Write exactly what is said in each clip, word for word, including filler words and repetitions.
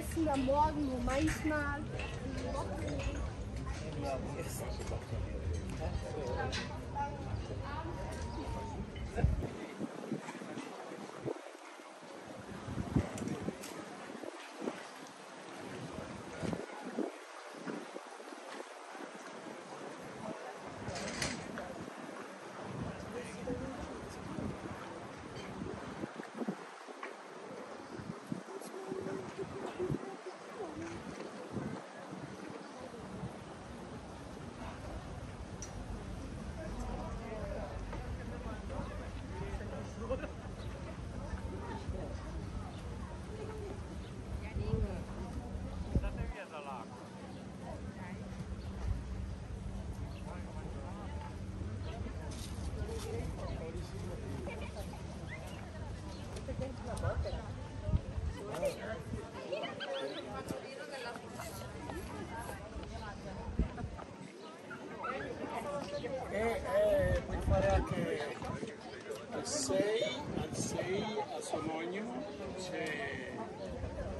essen am Morgen nur manchmal. E eh, puoi fare anche al sei, al sei, a Somognimo c'è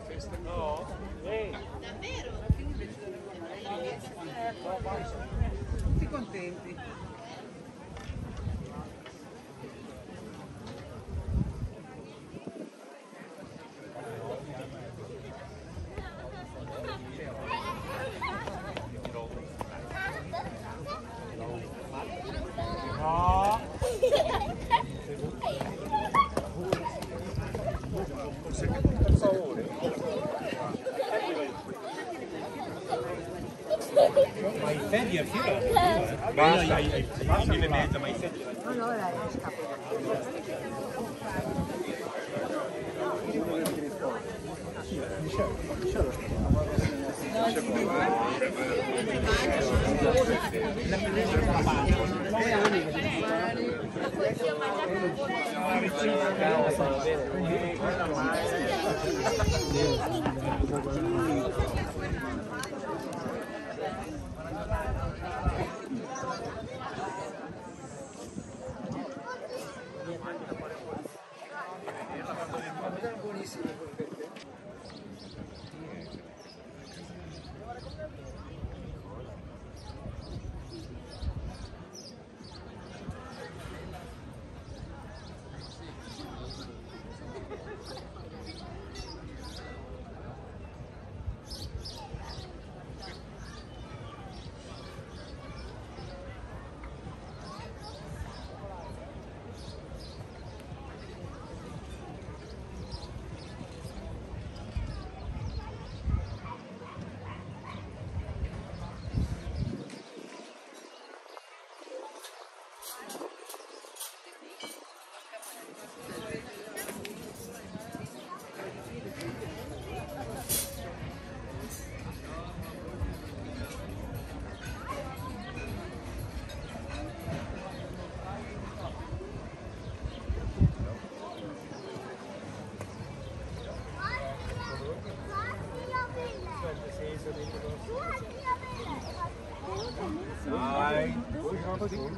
festa. No? Eh. Davvero? Tutti contenti. Ma i ferri a fila? Basta, hai fine mezza, ma i ferri a fila? Allora è scappato.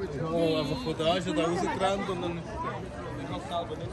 Ja, einfach von da ist er da rausgetrennt und dann kannst du selber nicht sehen.